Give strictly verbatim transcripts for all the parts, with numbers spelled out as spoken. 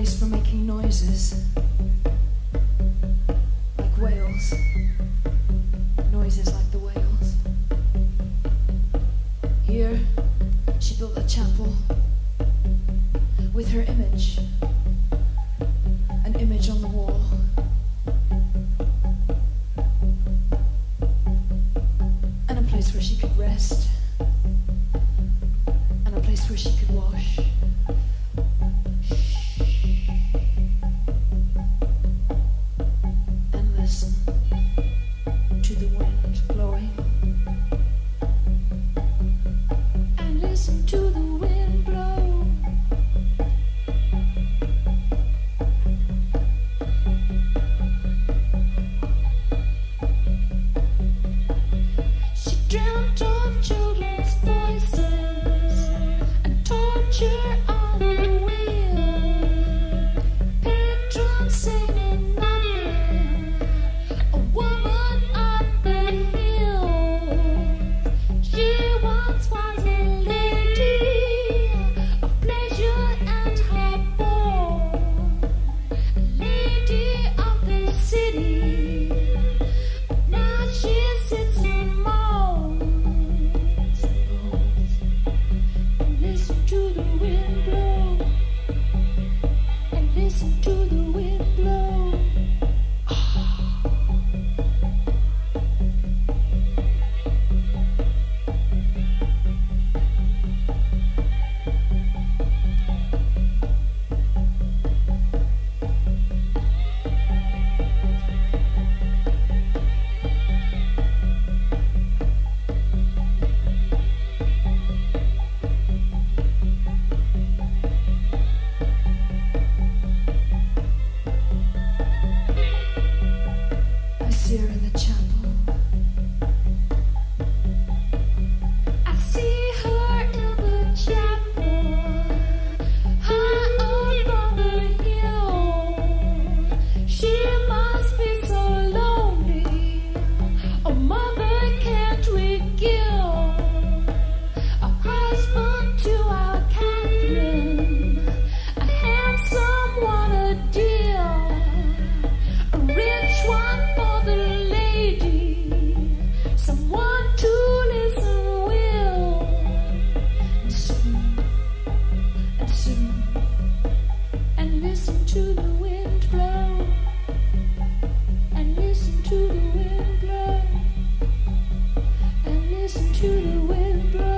place for making noises, like whales, noises like the whales. Here, she built a chapel with her image, an image on the wall. Where she could rest, and a place where she could wash. And listen to the wind blowing. And listen to the wind blow.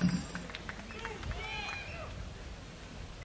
No.